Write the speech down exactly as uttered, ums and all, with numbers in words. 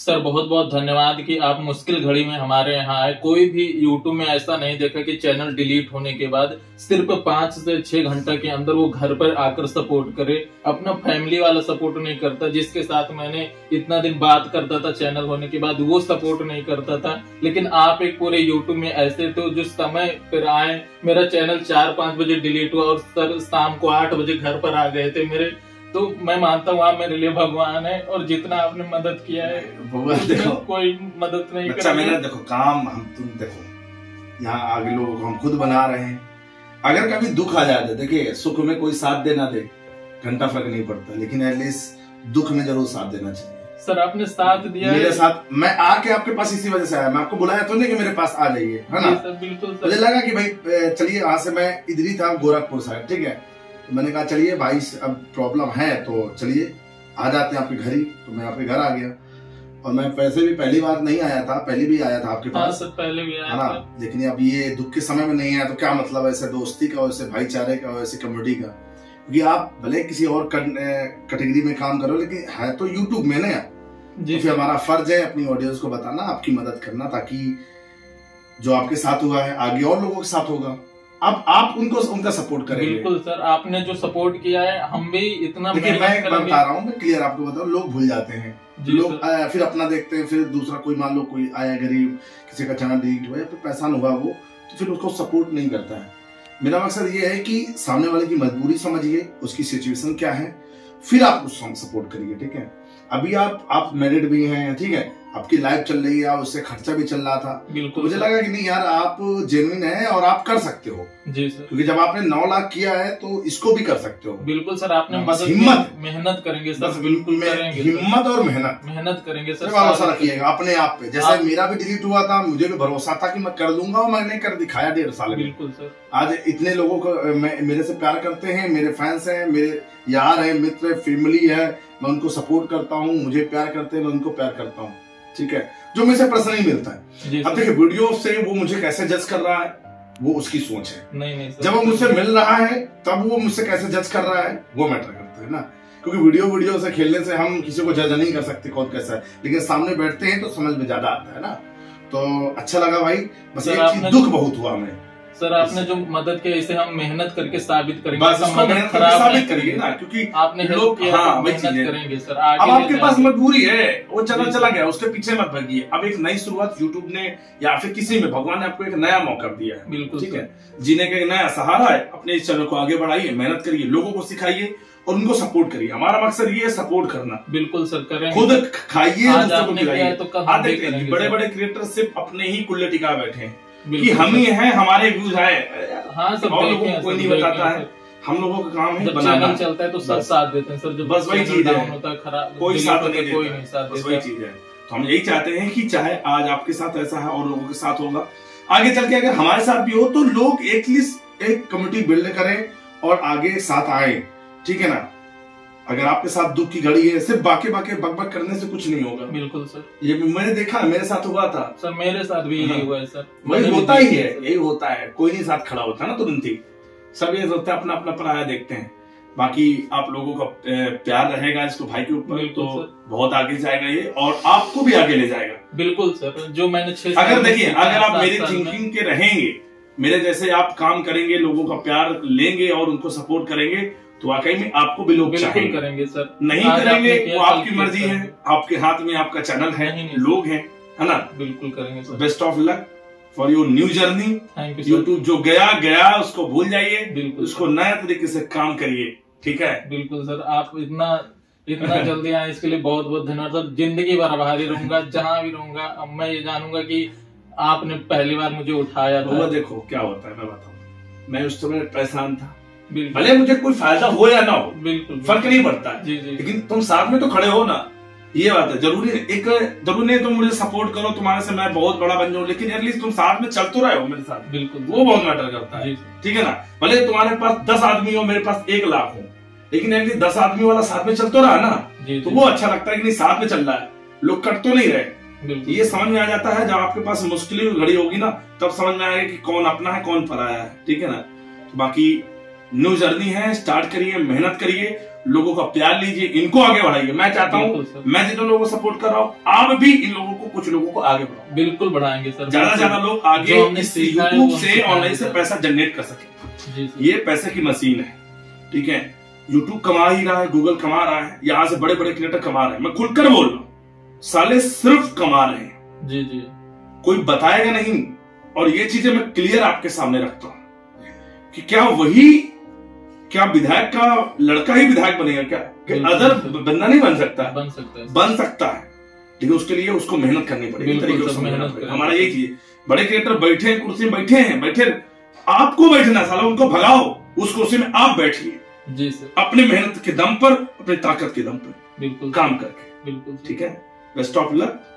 Sir बहुत बहुत धन्यवाद कि आप मुश्किल घड़ी में हमारे यहाँ आए। कोई भी यूट्यूब में ऐसा नहीं देखा कि चैनल डिलीट होने के बाद सिर्फ पांच से छह घंटा के अंदर वो घर पर आकर सपोर्ट करे, अपना फैमिली वाला सपोर्ट नहीं करता, जिसके साथ मैंने इतना दिन बात करता था चैनल होने के बाद वो सपोर्ट नहीं करता था। लेकिन आप एक पूरे यूट्यूब में ऐसे थे जो समय पर आए। मेरा चैनल चार पांच बजे डिलीट हुआ और सर शाम को आठ बजे घर पर आ गए थे मेरे, तो मैं मानता हूँ आप मेरे लिए भगवान है। और जितना आपने मदद किया है देखो, कोई मदद नहीं कर मेरा। देखो काम हम तुम देखो यहाँ आगे लोगों को हम खुद बना रहे हैं। अगर कभी दुख आ जाता है, देखिए सुख में कोई साथ देना दे घंटा फर्क नहीं पड़ता, लेकिन एटलीस्ट दुख में जरूर साथ देना चाहिए। सर आपने साथ दिया मेरे साथ, मैं आके आपके पास इसी वजह से आया। मैं आपको बुलाया तो नहीं कि मेरे पास आ जाइए, है ना? बिल्कुल। मुझे लगा कि भाई चलिए, यहाँ से मैं इधर ही था गोरखपुर साइड, ठीक है, मैंने कहा चलिए भाई अब प्रॉब्लम है तो चलिए आ जाते हैं आपके घर ही। तो मैं आपके घर आ गया और मैं पैसे भी पहली बार नहीं आया था, पहले भी आया था आपके पास, पहले भी आया था, लेकिन अब ये दुख के समय में नहीं आया तो क्या मतलब ऐसे दोस्ती का, वैसे भाईचारे का, वैसे कम्युनिटी का। क्योंकि आप भले किसी और कैटेगरी में काम करो लेकिन है तो यूट्यूब में ना, तो फिर हमारा फर्ज है अपनी ऑडियंस को बताना, आपकी मदद करना, ताकि जो आपके साथ हुआ है आगे और लोगों के साथ होगा। अब आप उनको उनका सपोर्ट करें। बिल्कुल सर, आपने जो सपोर्ट किया है हम भी इतना, मैं बता रहा हूँ मैं क्लियर आपको बता रहा हूँ, लोग भूल जाते हैं, लोग फिर अपना देखते हैं, फिर दूसरा कोई मान लो कोई आया गरीब, किसी का चैनल डिलीट हुआ फिर परेशान हुआ वो, तो फिर उसको सपोर्ट नहीं करता है। मेरा मकसद ये है कि सामने वाले की मजबूरी समझिए, उसकी सिचुएशन क्या है, फिर आप उसको सपोर्ट करिए, ठीक है? अभी आप आप मैरिड भी हैं, ठीक है, आपकी लाइफ चल रही है, उससे खर्चा भी चल रहा था। बिल्कुल। मुझे लगा कि नहीं यार आप जेन्युइन हैं और आप कर सकते हो। जी सर। क्योंकि जब आपने नौ लाख किया है तो इसको भी कर सकते हो। बिल्कुल सर, आपने मदद, हिम्मत, मेहनत करेंगे सर, बिल्कुल हिम्मत और मेहनत मेहनत करेंगे सर, भरोसा रखिएगा अपने आप पे। जैसे मेरा भी डिलीट हुआ था, मुझे भी भरोसा था कि मैं कर दूंगा और मैंने कर दिखाया डेढ़ साल। बिल्कुल सर। आज इतने लोगों को मेरे से प्यार करते हैं, मेरे फैंस हैं, मेरे यार है, मित्र, फैमिली है, मैं उनको सपोर्ट करता हूँ, मुझे प्यार करते हैं, मैं उनको प्यार करता हूँ, ठीक है, जो मुझसे प्रश्न नहीं मिलता है। अब देखिए वीडियो से वो मुझे कैसे जज कर रहा है वो उसकी सोच है, नहीं नहीं सर, जब वो मुझसे मिल रहा है तब वो मुझसे कैसे जज कर रहा है वो मैटर करता है ना। क्योंकि वीडियो वीडियो से खेलने से हम किसी को जज नहीं कर सकते कौन कैसा है, लेकिन सामने बैठते हैं तो समझ में ज्यादा आता है ना। तो अच्छा लगा भाई, बस दुख बहुत हुआ हमें। सर आपने जो मदद की इसे हम मेहनत करके साबित करेंगे, मेहनत करके साबित करेंगे ना, क्योंकि आपने लोग हाँ, मेहनत करेंगे सर। अब आपके पास मजबूरी है, वो चला चला गया, उसके पीछे मत भागिए। अब एक नई शुरुआत यूट्यूब ने या फिर किसी में भगवान ने आपको एक नया मौका दिया है। बिल्कुल, ठीक है, जीने का नया सहारा है। अपने इस चैनल को आगे बढ़ाइए, मेहनत करिए, लोगों को सिखाइए और उनको सपोर्ट करिए। हमारा मकसद ये है सपोर्ट करना। बिल्कुल सर, करें, खुद खाइए। बड़े बड़े क्रिएटर सिर्फ अपने ही कुल्ले टिका बैठे हैं कि हम ही हैं, हमारे व्यूज आए, हाँ सब और लोगों को कोई नहीं बताता है। हम लोगों का काम है बनाना, चलता है तो सब साथ देते हैं सर, जब बस वही चीज है, कोई साथ नहीं, कोई नहीं साथ, बस वही चीज है। तो हम यही चाहते हैं कि चाहे आज आपके साथ ऐसा है और लोगों के साथ होगा, आगे चल के अगर हमारे साथ भी हो तो लोग एटलीस्ट एक कम्युनिटी बिल्ड करें और आगे साथ आए, ठीक है ना? अगर आपके साथ दुख की घड़ी है सिर्फ बाकी बाकी बकबक करने से कुछ नहीं होगा। बिल्कुल सर, ये मैंने देखा, मेरे साथ हुआ था सर, मेरे साथ भी यही हुआ है सर, वही होता ही है, यही होता है, कोई नहीं साथ खड़ा होता ना तुरंत ही, सब ये होता है, अपना अपना पराया देखते हैं। बाकी आप लोगों का प्यार रहेगा इसको भाई के ऊपर तो बहुत आगे जाएगा ये, और आपको भी आगे ले जाएगा। बिल्कुल सर, जो मैंने छह अगर देखिए अगर आप मेरे थिंकिंग के रहेंगे, मेरे जैसे आप काम करेंगे, लोगों का प्यार लेंगे और उनको सपोर्ट करेंगे तो वाकई में आपको भी लोग चाहेंगे। करेंगे सर, नहीं करेंगे वो आपकी मर्जी है, आपके हाथ में आपका चैनल है, लोग हैं, है ना? बिल्कुल करेंगे sir. Best of luck for your new journey. Thank you. YouTube जो गया गया उसको भूल जाइए, बिल्कुल उसको नया तरीके से काम करिए, ठीक है? बिल्कुल सर, आप इतना इतना जल्दी आए इसके लिए बहुत बहुत धन्यवाद सर। जिंदगी भर आभारी रहूंगा, जहाँ भी रहूंगा। अब मैं ये जानूंगा की आपने पहली बार मुझे उठाया था। वो देखो क्या होता है, मैं बताऊँ, मैं उस समय परेशान था, भले मुझे कोई फायदा हो या ना हो, बिल्कुल फर्क नहीं पड़ता है, जी, जी, लेकिन तुम साथ में तो खड़े हो ना, ये बात है। जरूरी एक जरूरी नहीं तुम मुझे सपोर्ट करो, तुम्हारे से मैं बहुत बड़ा बन जाऊं, लेकिन एटलीस्ट तुम साथ में चल तो रहे हो मेरे साथ, बिल्कुल वो बहुत मैटर करता है, ठीक है ना? भले तुम्हारे पास दस आदमी हो, मेरे पास एक लाख हो, लेकिन एटलीस्ट दस आदमी वाला साथ में चल तो रहा ना, तो वो अच्छा लगता है कि नहीं साथ में चल रहा है, लोग कट तो नहीं रहे। ये समझ में आ जाता है जब आपके पास मुश्किल घड़ी होगी ना, तब समझ में आएगा कि कौन अपना है, कौन पराया है, ठीक है ना? बाकी न्यू जर्नी है, स्टार्ट करिए, मेहनत करिए लोगों का प्यार लीजिए, इनको आगे बढ़ाइए। मैं चाहता हूँ मैं जितने लोगों को सपोर्ट कर रहा हूँ आप भी इन लोगों को, कुछ लोगों को आगे बढ़ाओ। बिल्कुल बढ़ाएंगे सर, ज्यादा से ज्यादा लोग आगे यूट्यूब से ऑनलाइन से पैसा जनरेट कर सके। ये पैसे की मशीन है, ठीक है। यूट्यूब कमा ही रहा है, गूगल कमा रहा है, यहाँ से बड़े बड़े क्रिएटर कमा रहे हैं। मैं खुलकर बोल रहा हूँ, साले सिर्फ कमा रहे हैं। जी जी, कोई बताएगा नहीं। और ये चीजें मैं क्लियर आपके सामने रखता हूँ कि क्या वही क्या विधायक का लड़का ही विधायक बनेगा? क्या अदर बंदा नहीं बन सकता? बन सकता है, बन सकता है, लेकिन उसके लिए उसको मेहनत करनी पड़ेगी। हमारा यही चीज, बड़े क्रिएटर बैठे कुर्सी में बैठे हैं, बैठे आपको बैठना, साला उनको भगाओ, उस कुर्सी में आप बैठिए जी सर, अपने मेहनत के दम पर, अपनी ताकत के दम पर, बिल्कुल काम करके, बिल्कुल ठीक है। Best of luck.